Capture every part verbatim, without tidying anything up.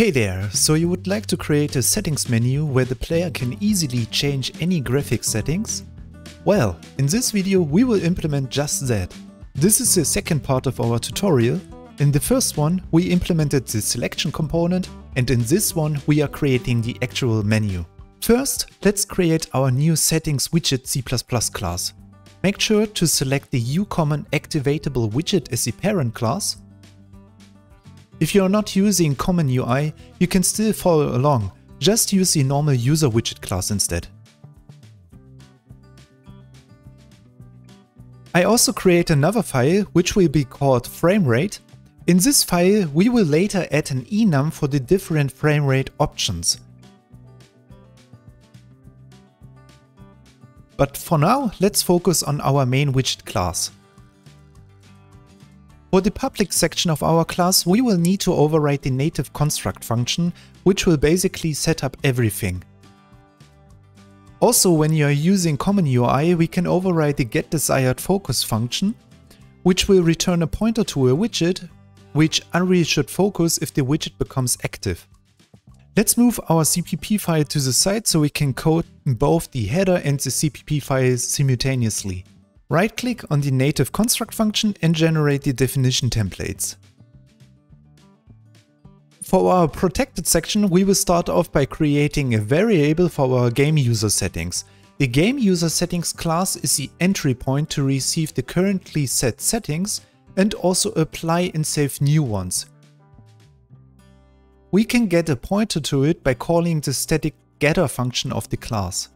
Hey there! So you would like to create a settings menu where the player can easily change any graphics settings? Well, in this video we will implement just that. This is the second part of our tutorial. In the first one we implemented the selection component, and in this one we are creating the actual menu. First, let's create our new settings widget C plus plus class. Make sure to select the U Common Activatable Widget as the parent class. If you are not using Common U I, you can still follow along, just use the normal user widget class instead. I also create another file which will be called FrameRate. In this file we will later add an enum for the different FrameRate options. But for now let's focus on our main widget class. For the public section of our class, we will need to override the native construct function, which will basically set up everything. Also, when you are using Common U I, we can override the getDesiredFocus function, which will return a pointer to a widget, which Unreal should focus if the widget becomes active. Let's move our C P P file to the side so we can code both the header and the C P P files simultaneously. Right-click on the native construct function and generate the definition templates. For our protected section, we will start off by creating a variable for our GameUserSettings. The GameUserSettings class is the entry point to receive the currently set settings and also apply and save new ones. We can get a pointer to it by calling the static getter function of the class.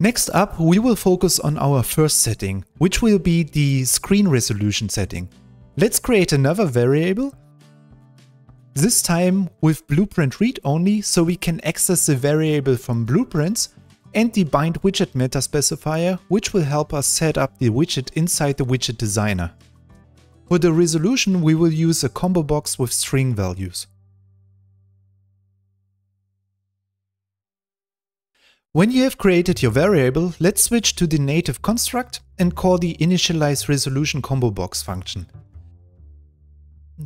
Next up, we will focus on our first setting, which will be the screen resolution setting. Let's create another variable, this time with BlueprintReadOnly, so we can access the variable from blueprints, and the BindWidget meta specifier, which will help us set up the widget inside the widget designer. For the resolution, we will use a combo box with string values. When you have created your variable, let's switch to the native construct and call the InitializeResolutionComboBox function.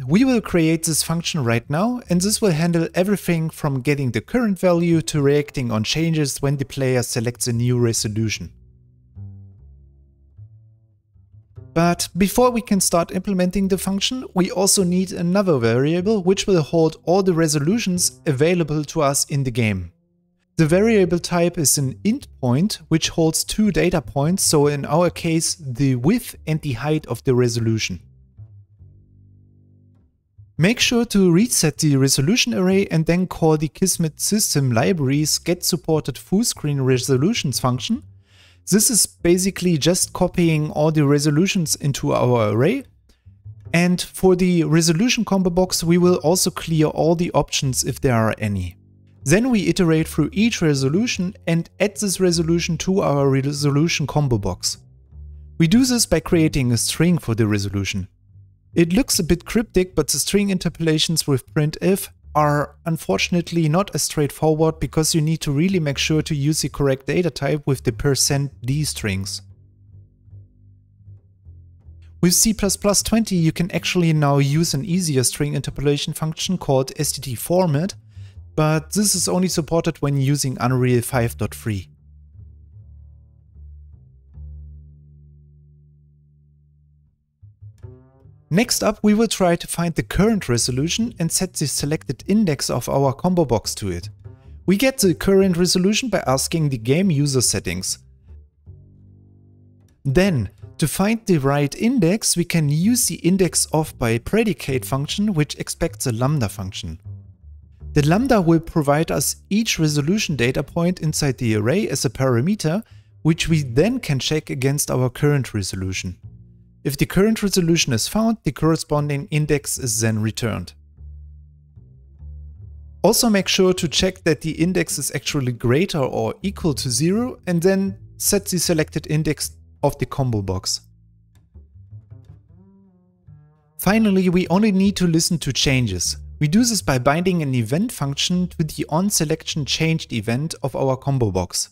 We will create this function right now, and this will handle everything from getting the current value to reacting on changes when the player selects a new resolution. But before we can start implementing the function, we also need another variable which will hold all the resolutions available to us in the game. The variable type is an int point, which holds two data points, so in our case the width and the height of the resolution. Make sure to reset the resolution array and then call the Kismet system library's getSupportedFullScreenResolutions function. This is basically just copying all the resolutions into our array. And for the resolution combo box we will also clear all the options if there are any. Then we iterate through each resolution and add this resolution to our resolution combo box. We do this by creating a string for the resolution. It looks a bit cryptic, but the string interpolations with printf are unfortunately not as straightforward because you need to really make sure to use the correct data type with the %d strings. With C plus plus twenty you can actually now use an easier string interpolation function called S T D format. But this is only supported when using Unreal five point three. Next up we will try to find the current resolution and set the selected index of our combo box to it. We get the current resolution by asking the game user settings. Then, to find the right index, we can use the index of by Predicate function, which expects a lambda function. The lambda will provide us each resolution data point inside the array as a parameter, which we then can check against our current resolution. If the current resolution is found, the corresponding index is then returned. Also make sure to check that the index is actually greater or equal to zero, and then set the selected index of the combo box. Finally, we only need to listen to changes. We do this by binding an event function to the onSelectionChanged event of our combo box.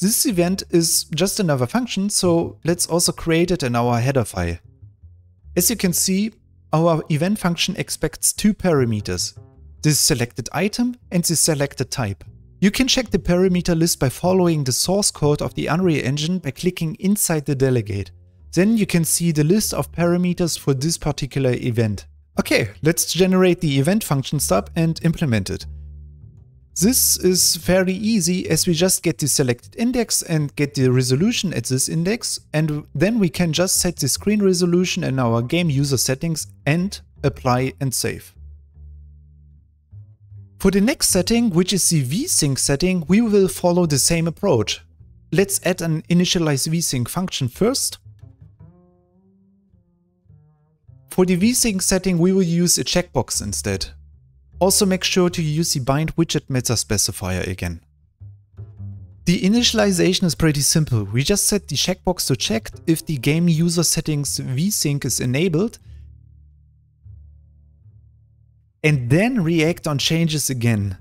This event is just another function, so let's also create it in our header file. As you can see, our event function expects two parameters, the selected item and the selected type. You can check the parameter list by following the source code of the Unreal Engine by clicking inside the delegate. Then you can see the list of parameters for this particular event. Okay, let's generate the event function stub and implement it. This is fairly easy as we just get the selected index and get the resolution at this index, and then we can just set the screen resolution in our game user settings and apply and save. For the next setting, which is the VSync setting, we will follow the same approach. Let's add an initialize VSync function first. For the VSync setting, we will use a checkbox instead. Also make sure to use the BindWidget meta specifier again. The initialization is pretty simple. We just set the checkbox to check if the game user settings VSync is enabled and then react on changes again.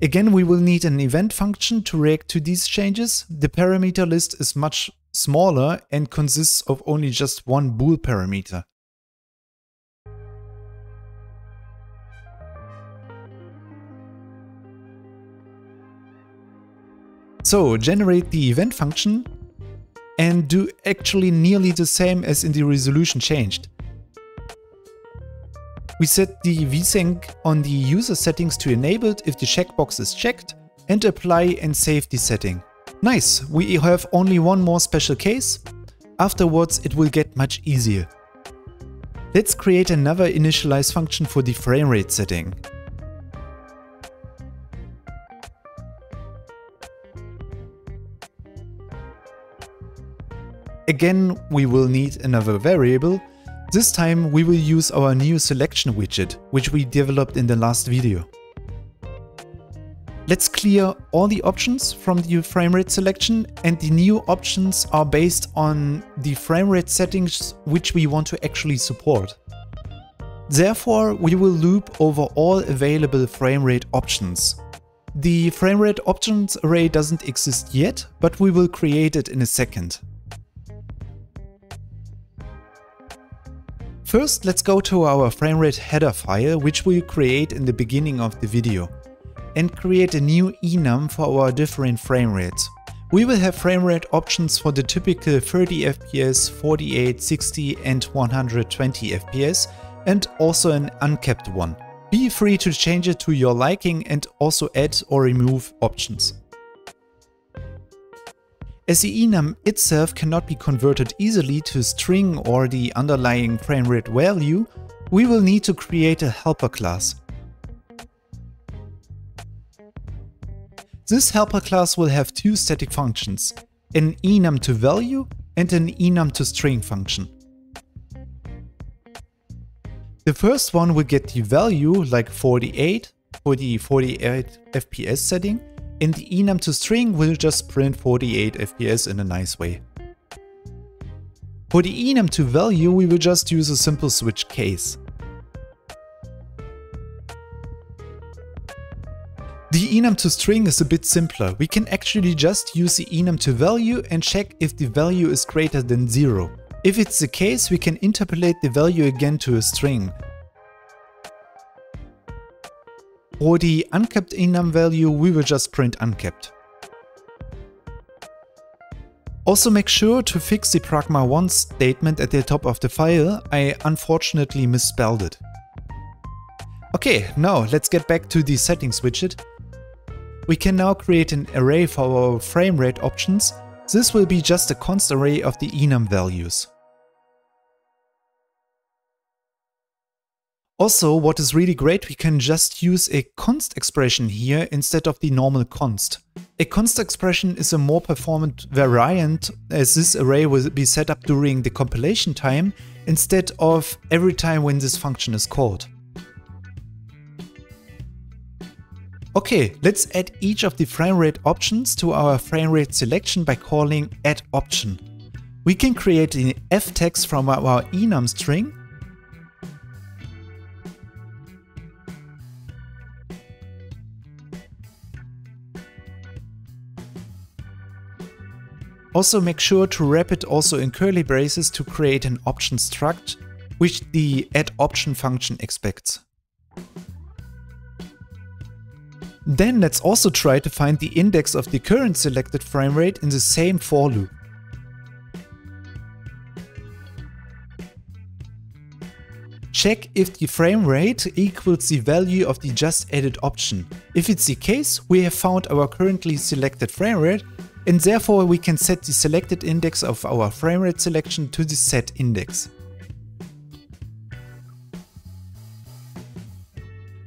Again, we will need an event function to react to these changes. The parameter list is much smaller and consists of only just one bool parameter. So generate the event function and do actually nearly the same as in the resolution changed. We set the VSync on the user settings to enabled if the checkbox is checked and apply and save the setting. Nice, we have only one more special case. Afterwards it will get much easier. Let's create another initialize function for the framerate setting. Again, we will need another variable. This time we will use our new selection widget, which we developed in the last video. Let's clear all the options from the framerate selection, and the new options are based on the framerate settings which we want to actually support. Therefore, we will loop over all available framerate options. The framerate options array doesn't exist yet, but we will create it in a second. First, let's go to our framerate header file, which we create in the beginning of the video, and create a new enum for our different frame rates. We will have frame rate options for the typical thirty F P S, forty-eight, sixty and one hundred twenty F P S, and also an uncapped one. Be free to change it to your liking and also add or remove options. As the enum itself cannot be converted easily to string or the underlying frame rate value, we will need to create a helper class. This helper class will have two static functions, an enum to value and an enum to string function. The first one will get the value like forty-eight for the forty-eight F P S setting, and the enum to string will just print forty-eight F P S in a nice way. For the enum to value, we will just use a simple switch case. The enum to string is a bit simpler. We can actually just use the enum to value and check if the value is greater than zero. If it's the case, we can interpolate the value again to a string. For the uncapped enum value, we will just print uncapped. Also make sure to fix the pragma one statement at the top of the file. I unfortunately misspelled it. Okay, now let's get back to the settings widget. We can now create an array for our framerate options. This will be just a const array of the enum values. Also, what is really great, we can just use a const expression here instead of the normal const. A const expression is a more performant variant, as this array will be set up during the compilation time instead of every time when this function is called. Okay, let's add each of the framerate options to our framerate selection by calling add option. We can create an f text from our enum string Also make sure to wrap it also in curly braces to create an option struct, which the add option function expects. Then let's also try to find the index of the current selected frame rate in the same for loop. Check if the frame rate equals the value of the just added option. If it's the case, we have found our currently selected frame rate, and therefore we can set the selected index of our frame rate selection to the set index.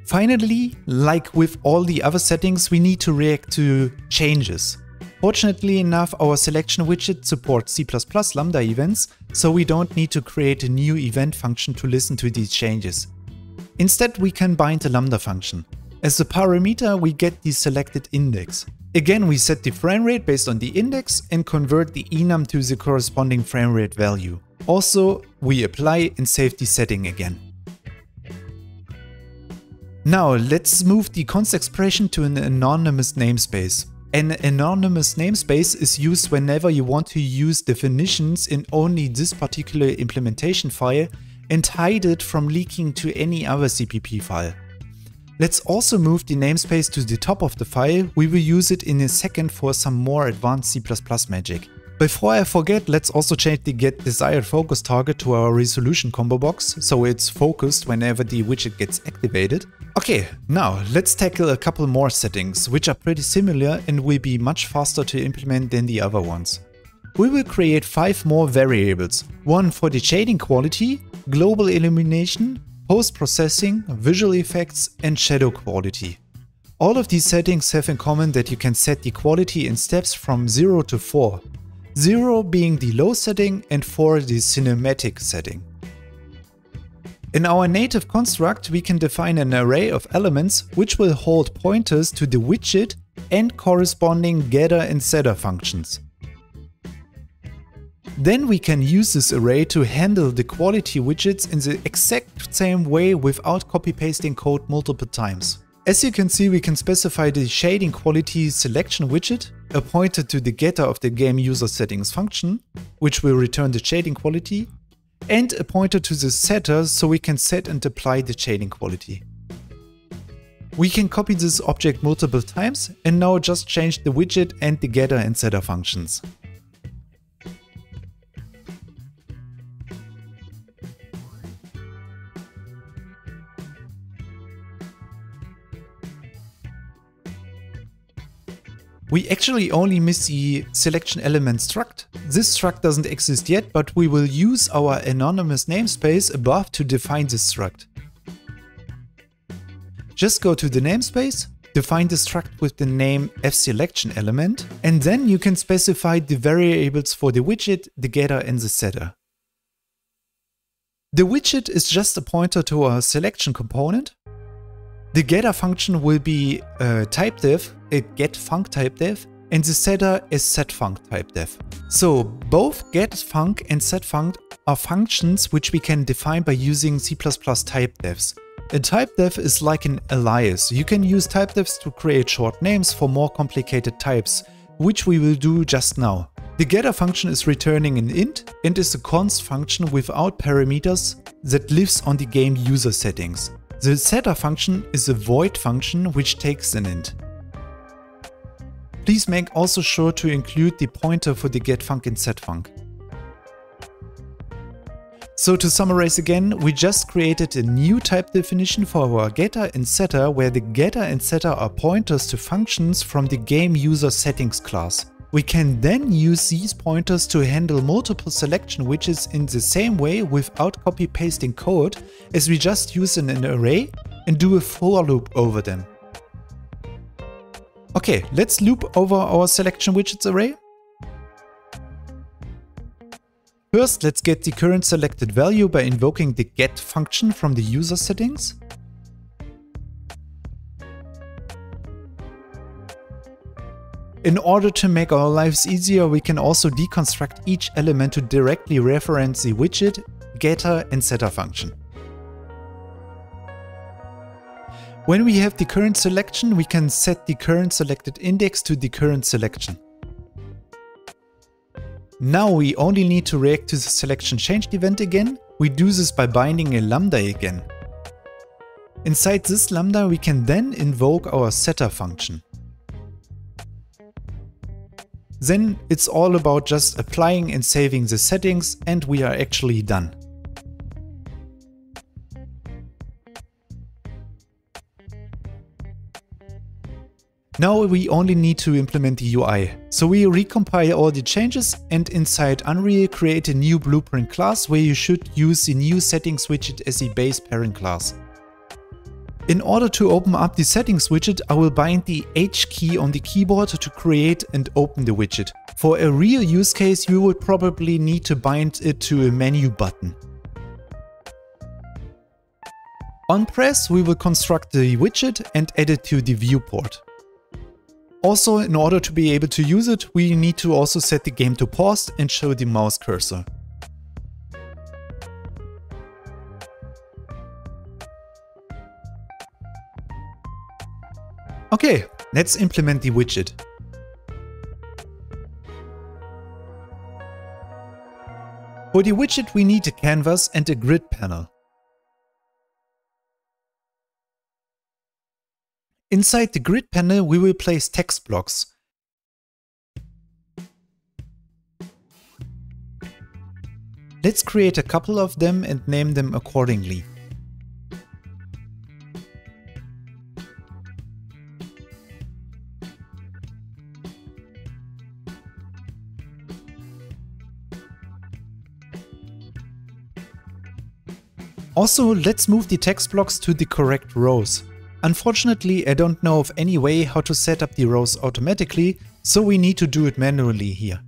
Finally, like with all the other settings, we need to react to changes. Fortunately enough, our selection widget supports C plus plus Lambda events, so we don't need to create a new event function to listen to these changes. Instead, we can bind a Lambda function. As a parameter, we get the selected index. Again, we set the frame rate based on the index and convert the enum to the corresponding frame rate value. Also, we apply and save the setting again. Now let's move the const expression to an anonymous namespace. An anonymous namespace is used whenever you want to use definitions in only this particular implementation file and hide it from leaking to any other C P P file. Let's also move the namespace to the top of the file. We will use it in a second for some more advanced C plus plus magic. Before I forget, let's also change the get desired focus target to our resolution combo box, so it's focused whenever the widget gets activated. Okay, now let's tackle a couple more settings, which are pretty similar and will be much faster to implement than the other ones. We will create five more variables, one for the shading quality, global illumination, post-processing, visual effects and shadow quality. All of these settings have in common that you can set the quality in steps from zero to four. zero being the low setting and four the cinematic setting. In our native construct, we can define an array of elements which will hold pointers to the widget and corresponding getter and setter functions. Then we can use this array to handle the quality widgets in the exact same way without copy-pasting code multiple times. As you can see, we can specify the shading quality selection widget, a pointer to the getter of the GameUserSettings function, which will return the shading quality, and a pointer to the setter so we can set and apply the shading quality. We can copy this object multiple times and now just change the widget and the getter and setter functions. We actually only miss the selection element struct. This struct doesn't exist yet, but we will use our anonymous namespace above to define this struct. Just go to the namespace, define the struct with the name FSelectionElement, and then you can specify the variables for the widget, the getter and the setter. The widget is just a pointer to our selection component. The getter function will be uh, typedef, a getFunkTypeDef, and the setter is setFunkTypeDef. So both getFunc and setFunc are functions which we can define by using C plus plus typedefs. A typedef is like an alias. You can use typedefs to create short names for more complicated types, which we will do just now. The getter function is returning an int and is a const function without parameters that lives on the game user settings. The setter function is a void function which takes an int. Please make also sure to include the pointer for the getFunc and setFunc. So to summarize again, we just created a new type definition for our getter and setter where the getter and setter are pointers to functions from the GameUserSettings class. We can then use these pointers to handle multiple selection widgets in the same way without copy-pasting code, as we just use an array and do a for loop over them. Okay, let's loop over our selection widgets array. First, let's get the current selected value by invoking the get function from the user settings. In order to make our lives easier, we can also deconstruct each element to directly reference the widget, getter and setter function. When we have the current selection, we can set the current selected index to the current selection. Now we only need to react to the selection changed event again. We do this by binding a lambda again. Inside this lambda we can then invoke our setter function. Then it's all about just applying and saving the settings and we are actually done. Now we only need to implement the U I. So we recompile all the changes and inside Unreal create a new Blueprint class where you should use the new settings widget as the base parent class. In order to open up the settings widget, I will bind the H key on the keyboard to create and open the widget. For a real use case, you would probably need to bind it to a menu button. On press, we will construct the widget and add it to the viewport. Also, in order to be able to use it, we need to also set the game to paused and show the mouse cursor. Okay, let's implement the widget. For the widget, we need a canvas and a grid panel. Inside the grid panel, we will place text blocks. Let's create a couple of them and name them accordingly. Also, let's move the text blocks to the correct rows. Unfortunately, I don't know of any way how to set up the rows automatically, so we need to do it manually here.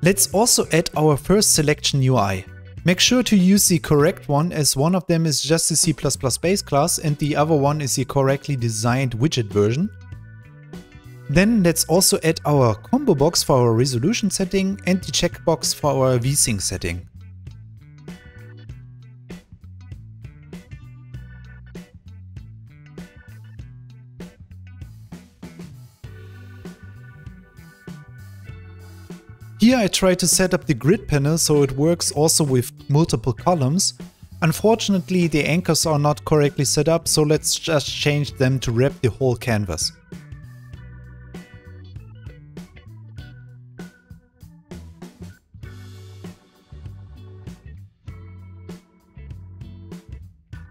Let's also add our first selection U I. Make sure to use the correct one as one of them is just the C plus plus base class and the other one is the correctly designed widget version. Then let's also add our combo box for our resolution setting and the checkbox for our VSync setting. Here I try to set up the grid panel so it works also with multiple columns. Unfortunately, the anchors are not correctly set up, so let's just change them to wrap the whole canvas.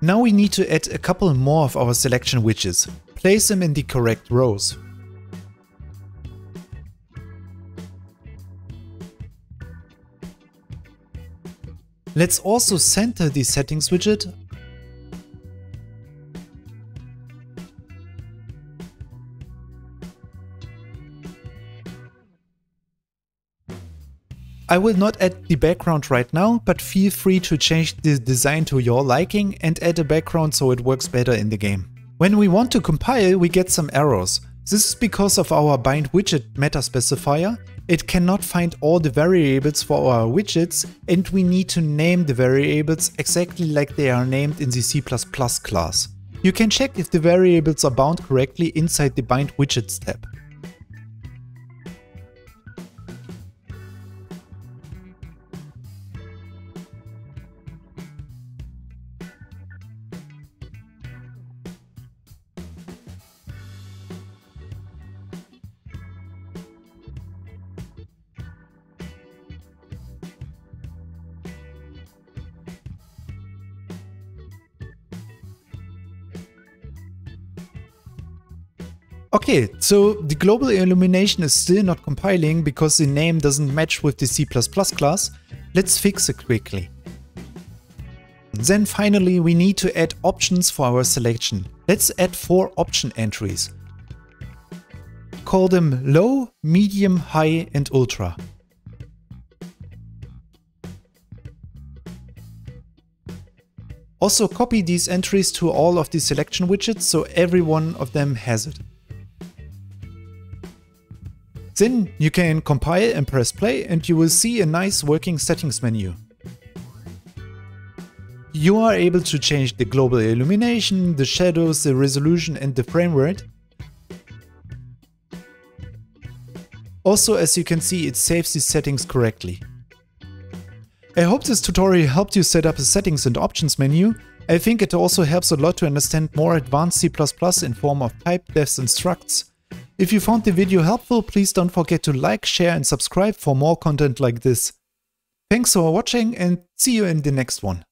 Now we need to add a couple more of our selection widgets. Place them in the correct rows. Let's also center the settings widget. I will not add the background right now, but feel free to change the design to your liking and add a background so it works better in the game. When we want to compile, we get some errors. This is because of our BindWidget meta specifier. It cannot find all the variables for our widgets and we need to name the variables exactly like they are named in the C plus plus class. You can check if the variables are bound correctly inside the BindWidgets tab. Okay, so the global illumination is still not compiling because the name doesn't match with the C plus plus class. Let's fix it quickly. Then finally we need to add options for our selection. Let's add four option entries. Call them low, medium, high and ultra. Also copy these entries to all of the selection widgets so every one of them has it. Then you can compile and press play and you will see a nice working settings menu. You are able to change the global illumination, the shadows, the resolution and the frame rate. Also, as you can see, it saves these settings correctly. I hope this tutorial helped you set up the settings and options menu. I think it also helps a lot to understand more advanced C plus plus in form of typedefs and structs. If you found the video helpful, please don't forget to like, share and subscribe for more content like this. Thanks for watching and see you in the next one.